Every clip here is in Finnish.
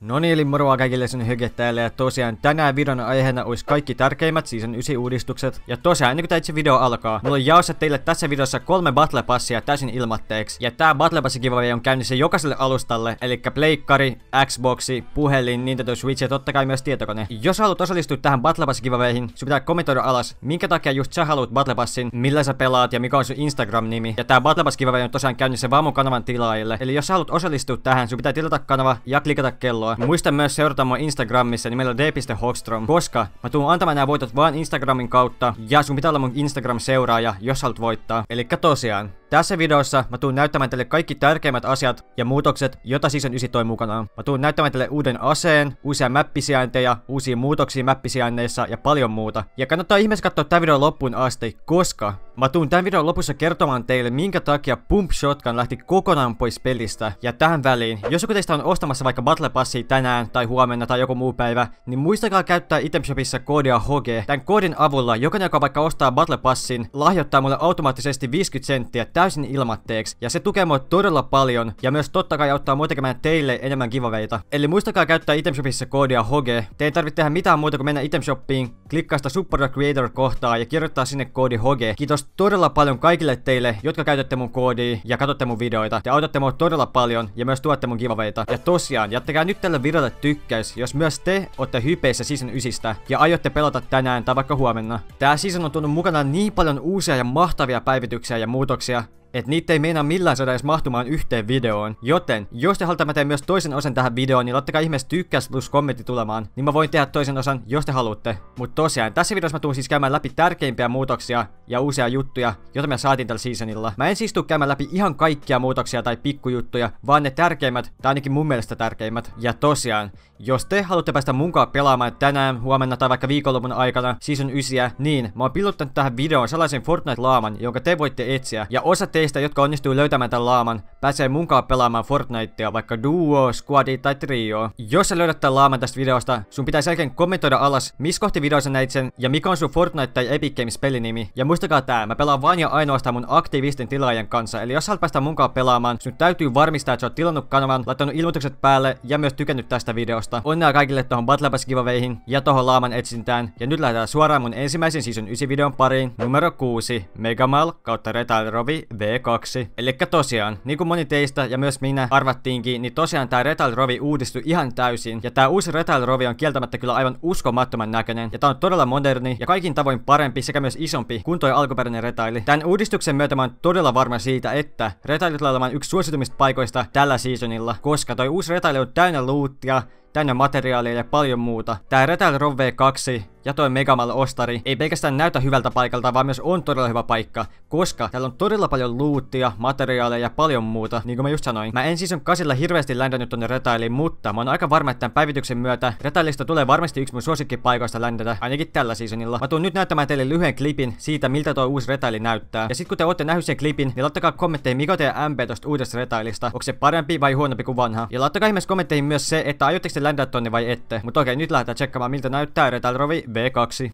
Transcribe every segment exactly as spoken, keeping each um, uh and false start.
No niin, eli moro kaikille sinne hyke täällä, ja tosiaan tänään videon aiheena olisi kaikki tärkeimmät season yhdeksän uudistukset. Ja tosiaan ennen kuin tämä itse video alkaa, mulla on jaossa teille tässä videossa kolme Battle Passia täysin ilmatteeksi. Ja tää Battle Passi giveaway on käynnissä jokaiselle alustalle, eli pleikkari, Xboxi, puhelin, Nintendo Switch ja totta kai myös tietokone. Jos haluat osallistua tähän Battle Passi giveawayhin, sun pitää kommentoida alas, minkä takia just sä haluat Battle Passin, millä sä pelaat ja mikä on sun Instagram-nimi. Ja tää Battle Passi giveaway on tosiaan käynnissä vaan mun kanavan tilaajille. Eli jos sä haluat osallistua tähän, sun pitää tilata kanava ja klikata kelloa. Muista myös seurata mua Instagramissa nimellä d piste hogstrom, koska mä tuun antamaan nämä voitot vaan Instagramin kautta, ja sun pitää olla mun Instagram-seuraaja, jos haluat voittaa. Elikkä tosiaan, tässä videossa mä tuun näyttämään teille kaikki tärkeimmät asiat ja muutokset, joita season yhdeksän toi mukanaan. Mä tuun näyttämään teille uuden aseen, uusia mappisijainteja, uusia muutoksia mappisijainneissa ja paljon muuta. Ja kannattaa ihmeessä katsoa tämän videon loppuun asti, koska mä tuun tämän videon lopussa kertomaan teille, minkä takia Pump Shotgun lähti kokonaan pois pelistä. Ja tähän väliin, jos joku teistä on ostamassa vaikka Battle Passia tänään tai huomenna tai joku muu päivä, niin muistakaa käyttää Itemshopissa koodia HOGE. Tämän koodin avulla jokainen, joka vaikka ostaa Battle Passin, lahjoittaa mulle automaattisesti viisikymmentä senttiä täysin ilmatteeksi, ja se tukee mua todella paljon, ja myös totta kai auttaa mua tekemään teille enemmän giveawayta. Eli muistakaa käyttää Itemshopissa koodia HOGE. Te ei tarvitse tehdä mitään muuta kuin mennä Itemshoppiin, klikkaa sitä Support a Creator-kohtaa ja kirjoittaa sinne koodi HOGE. Kiitos todella paljon kaikille teille, jotka käytätte mun koodia ja katsotte mun videoita. Te autatte mua todella paljon ja myös tuotte mun giveawayta. Ja tosiaan, jättäkää nyt tälle videolle tykkäys, jos myös te ootte hypeissä season yhdeksän ja aiotte pelata tänään tai vaikka huomenna. Tää season on tuonut mukanaan niin paljon uusia ja mahtavia päivityksiä ja muutoksia, et niitä ei meinaa millään saada edes mahtumaan yhteen videoon. Joten, jos te haluatte mä teen myös toisen osan tähän videoon, niin laittakaa ihmeessä tykkäys plus kommentti tulemaan, niin mä voin tehdä toisen osan, jos te haluatte. Mut tosiaan, tässä videossa mä tuun siis käymään läpi tärkeimpiä muutoksia ja uusia juttuja, joita me saatiin tällä seasonilla. Mä en siis tuu käymään läpi ihan kaikkia muutoksia tai pikkujuttuja, vaan ne tärkeimmät, tai ainakin mun mielestä tärkeimmät. Ja tosiaan, jos te haluatte päästä munkaan pelaamaan tänään, huomenna tai vaikka viikonlopun aikana season yhdeksän, niin mä oon pilottanut tähän videoon sellaisen Fortnite-laaman, jonka te voitte etsiä, ja osa teistä, jotka onnistuu löytämään tämän laaman, pääsee munkaan pelaamaan Fortnitea, vaikka duo, squadi tai trio. Jos sä löydät tämän laaman tästä videosta, sun pitää selkeän kommentoida alas, missä kohti videossa näit sen, ja mikä on sun Fortnite tai Epic Games pelinimi. Ja muistakaa tää, mä pelaan vain ja ainoastaan mun aktiivisten tilaajan kanssa, eli jos sä haluat päästä munkaan pelaamaan, sun täytyy varmistaa, että sä oot tilannut kanavan, laittanut ilmoitukset päälle ja myös tykännyt tästä videosta. Onnea kaikille tohon Battle Pass giveawayhin ja tohon laaman etsintään, ja nyt lähdetään suoraan mun ensimmäisen season yhdeksän videon pariin, numero kuusi, Megamal kautta Retail Rovi V kaksi. Elikkä tosiaan, niin kuin moni teistä ja myös minä arvattiinkin, niin tosiaan tää Retail Rovi uudistui ihan täysin. Ja tää uusi Retail Rovi on kieltämättä kyllä aivan uskomattoman näköinen. Ja tää on todella moderni ja kaikin tavoin parempi sekä myös isompi kuin toi alkuperäinen Retaili. Tän uudistuksen myötä mä oon todella varma siitä, että Retaili tulee olemaan yksi suositumista paikoista tällä seasonilla, koska toi uusi Retaili on täynnä lootia, täynnä materiaalia ja paljon muuta. Tää Retail Rovi V kaksi ja toi Megamal ostari ei pelkästään näytä hyvältä paikalta, vaan myös on todella hyvä paikka, koska täällä on todella paljon lootia, materiaaleja ja paljon muuta, niin kuin mä just sanoin. Mä en siis on kasilla hirveästi ländännyt tonne Retailiin, mutta mä oon aika varma, että tämän päivityksen myötä Retailista tulee varmasti yksi mun suosikkipaikoista ländätä, ainakin tällä seasonilla. Mä tuun nyt näyttämään teille lyhyen klipin siitä, miltä tuo uusi Retaili näyttää. Ja sit kun te ootte nähnyt sen klipin, niin laittakaa kommentteihin, mikä on teidän M P tosta uudesta Retailista. Onko se parempi vai huonompi kuin vanha? Ja laittakaa ihmeessä kommentteihin myös se, että aiotteko te ländää tonne vai ette. Mutta okei, nyt lähdetään tsekkaamaan, miltä näyttää Retail Rovi V kaksi.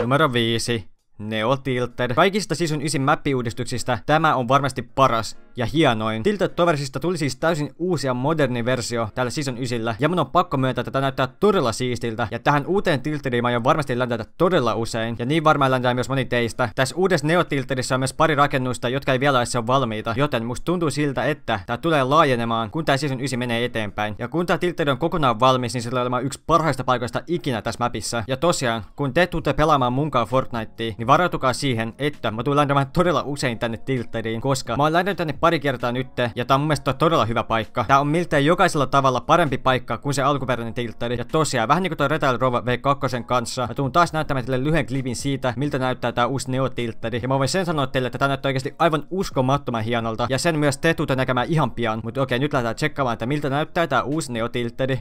Numero viisi, Neo Tilted. Kaikista season yhdeksän mappi-uudistuksista tämä on varmasti paras. ja hienoin. Tilted Toversista tuli siis täysin uusi ja moderni versio täällä season yhdeksällä, ja mun on pakko myöntää, että tää näyttää todella siistiltä, ja tähän uuteen Tiltediin mä aion varmasti läntätä todella usein, ja niin varmaan läntää myös moni teistä. Tässä uudessa Neo Tiltedissä on myös pari rakennusta, jotka ei vielä ole valmiita, joten musta tuntuu siltä, että tää tulee laajenemaan, kun tää season yhdeksän menee eteenpäin. Ja kun tää Tilted on kokonaan valmis, niin se tulee olemaan yksi parhaista paikoista ikinä tässä mapissa. Ja tosiaan, kun te tuutte pelaamaan munkaan Fortnitea, niin varautukaa siihen, että mä tulen läntämään todella usein tänne Tiltediin, koska mä oon lähtenyt tänne pari kertaa nytte, ja tää on mun mielestä todella hyvä paikka. Tää on miltei jokaisella tavalla parempi paikka kuin se alkuperäinen Tiltedi. Ja tosiaan, vähän niinku toi Retail Rovi V kaksi kanssa, mä tuun taas näyttämään teille lyhyen klipin siitä, miltä näyttää tää uusi Neo Tiltedi. Ja mä voin sen sanoa teille, että tää näyttää oikeasti aivan uskomattoman hienolta, ja sen myös te tuutte näkemään ihan pian. Mut okei, nyt lähdetään tsekkaamaan, että miltä näyttää tää uusi Neo Tiltedi.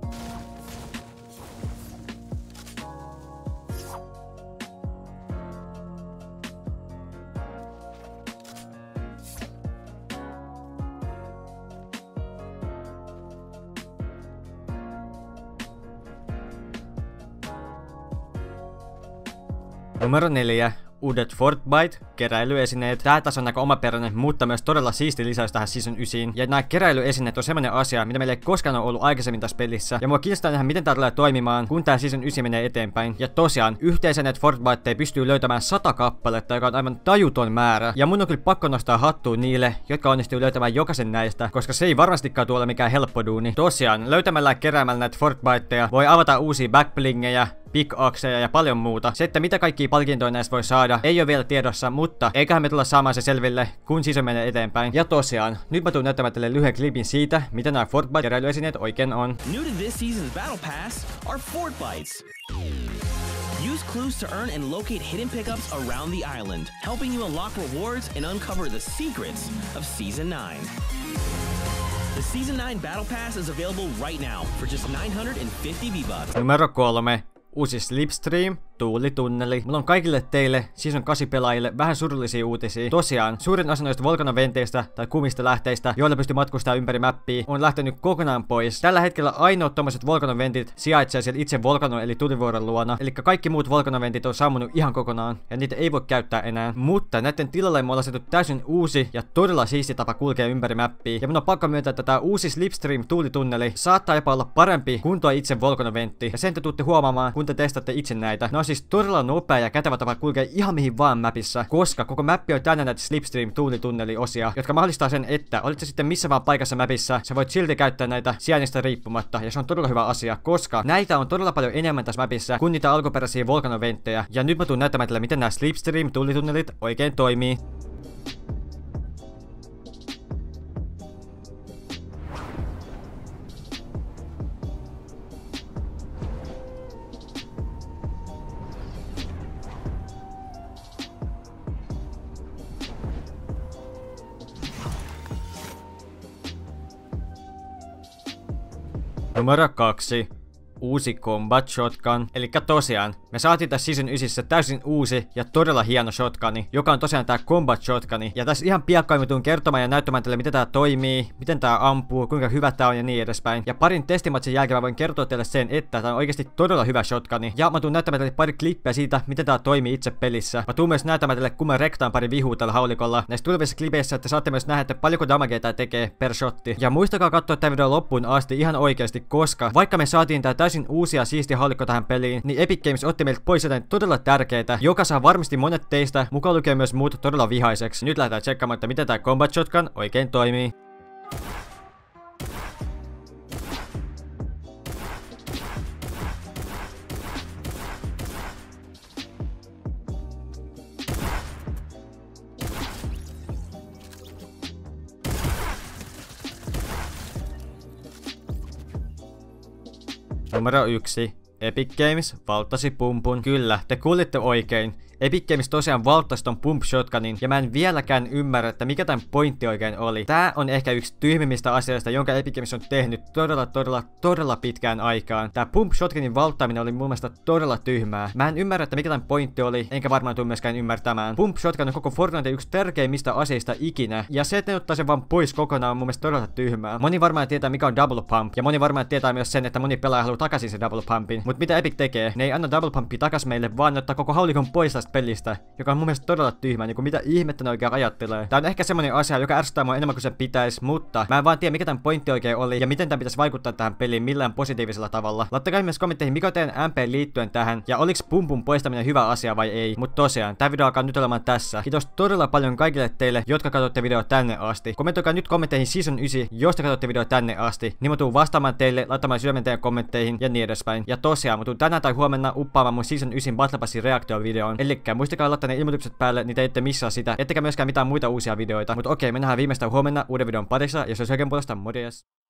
Numero neljä. Uudet Fortnite keräilyesineet. Tää taas on aika omaperäinen, mutta myös todella siisti lisäys tähän season yhdeksään. Ja nämä keräilyesineet on semmonen asia, mitä meillä ei koskaan ole ollut aikaisemmin tässä pelissä. Ja mua kiinnostaa nähdä, miten tää tulee toimimaan, kun tää season yhdeksän menee eteenpäin. Ja tosiaan, yhteisenet Fortniteja pystyy löytämään sata kappaletta, joka on aivan tajuton määrä. Ja mun on kyllä pakko nostaa hattua niille, jotka onnistuu löytämään jokaisen näistä, koska se ei varmastikaan tule mikään helppo duuni. Tosiaan, löytämällä ja keräämällä näitä Fortniteja voi avata uusia backblingejä, pickaxeja ja paljon muuta. Se, että mitä kaikkia palkintoja näistä voi saada, ei ole vielä tiedossa, mutta eiköhän me tulla saamaan se selville, kun season menee eteenpäin. Ja tosiaan, nyt mä tuun näyttämään teille lyhyen klipin siitä, mitä nämä Fortnite-keräilyesineet oikein on. New to this season's Battle Pass are Fortnites. Use clues to earn and locate hidden pickups around the island, helping you unlock rewards and uncover the secrets of season nine. The season nine Battle Pass is available right now for just nine hundred fifty V-Bucks. Numero kolme. Uusi Slipstream, tuulitunneli. Mulla on kaikille teille, season kahdeksan pelaajille, vähän surullisia uutisia. Tosiaan, suurin osa noista volkanoventeistä tai kumista lähteistä, joilla pystyy matkustamaan ympäri mäppiä, on lähtenyt kokonaan pois. Tällä hetkellä ainoat tommoset volkanoventit sijaitsee siellä itse volkanon eli tulivuoren luona. Eli kaikki muut volkanoventit on sammunut ihan kokonaan, ja niitä ei voi käyttää enää. Mutta näiden tilalle me ollaan saatu täysin uusi ja todella siisti tapa kulkea ympäri mäppiä. Ja mun on pakko myöntää, että tää uusi Slipstream tuulitunneli saattaa jopa olla parempi kuin tuo itse volkanoventti. Ja sen te tuutte huomaamaan, kun te testatte itse näitä. No siis todella nopea ja kätevä tapa kulkee ihan mihin vaan mapissa, koska koko mappi on täynnä näitä Slipstream tuulitunneliosia, jotka mahdollistaa sen, että olit sä sitten missä vaan paikassa mapissa, sä voit silti käyttää näitä sijainnista riippumatta, ja se on todella hyvä asia, koska näitä on todella paljon enemmän tässä mapissa kuin niitä alkuperäisiä volkanoventtejä. Ja nyt mä tuun näyttämään teille, miten nämä Slipstream tuulitunnelit oikein toimii. Numero kaksi. Uusi Combat Shotgun. Elikkä tosiaan, me saatiin tässä season yhdeksässä täysin uusi ja todella hieno shotguni, joka on tosiaan tää Combat Shotguni. Ja tässä ihan piakkoin mä tuun kertomaan ja näyttämään teille, miten tää toimii, miten tää ampuu, kuinka hyvä tää on ja niin edespäin. Ja parin testimatsin jälkeen mä voin kertoa teille sen, että tää on oikeasti todella hyvä shotguni. Ja mä tuun näyttämään teille pari klippiä siitä, miten tää toimii itse pelissä. Mä tuun myös näyttämään teille, kun mä rektaan pari vihuu tällä haulikolla. Näissä tulevissa klipeissä te saatte myös nähdä, että paljonko damagea tää tekee per shotti. Ja muistakaa katsoa tää video loppuun asti ihan oikeasti, koska vaikka me saatiin tää täysin uusia siistiä haulikko tähän peliin, niin Epic Games otti meiltä pois jotain todella tärkeitä, joka saa varmasti monet teistä, mukaan lukee myös muut, todella vihaiseksi. Nyt lähdetään tsekkaamaan, että miten tää Combat Shotgun oikein toimii. Numero yksi. Epic Games valtasi pumpun. Kyllä, te kuulitte oikein. Epic Games tosiaan valtasi ton Pump Shotgunin, ja mä en vieläkään ymmärrä, että mikä tämän pointti oikein oli. Tää on ehkä yksi tyhmimmistä asioista, jonka Epic Games on tehnyt todella, todella, todella pitkään aikaan. Tää Pump Shotgunin valtaaminen oli mun mielestä todella tyhmää. Mä en ymmärrä, että mikä tämän pointti oli, enkä varmaan tule myöskään ymmärtämään. Pump Shotgun on koko Fortnite yksi tärkeimmistä aseista ikinä, ja se, että ne ottaa sen vaan pois kokonaan, on mun mielestä todella tyhmää. Moni varmaan tietää, mikä on Double Pump, ja moni varmaan tietää myös sen, että moni pelaaja haluaa takaisin sen Double Pumpin. Mut mitä Epic tekee? Ne ei anna Double Pumpia takas meille, vaan ne ottaa koko haulikon pois tästä pelistä, joka on mun mielestä todella tyhmä, niin kuin mitä ihmettä ne oikein ajattelee. Tää on ehkä semmonen asia, joka ärsyttää mua enemmän kuin se pitäis, mutta mä en vaan tiedä mikä tämän pointti oikein oli ja miten tämän pitäisi vaikuttaa tähän peliin millään positiivisella tavalla. Laittakaa myös kommentteihin, mikä on teidän M P liittyen tähän ja oliks pumpun poistaminen hyvä asia vai ei. Mut tosiaan, tää video alkaa nyt olemaan tässä. Kiitos todella paljon kaikille teille, jotka katsotte videoa tänne asti. Kommentoikaa nyt kommentteihin season yhdeksän, josta katsotte videoa tänne asti. Niin mä tuun vastaamaan teille, laittamaan sydämen teidän kommentteihin ja niin edespäin. Ja tosiaan, mä tuun tänään tai huomenna uppaamaan mun season yhdeksän Battle Passin reaktiovideoon. Elikkä muistakaa laittaa ne ilmoitukset päälle, niin te ette missaa sitä, ettekä myöskään mitään muita uusia videoita. Mut okei, me nähdään viimeistään huomenna uuden videon parissa, jos se on oikein puolesta, morjes!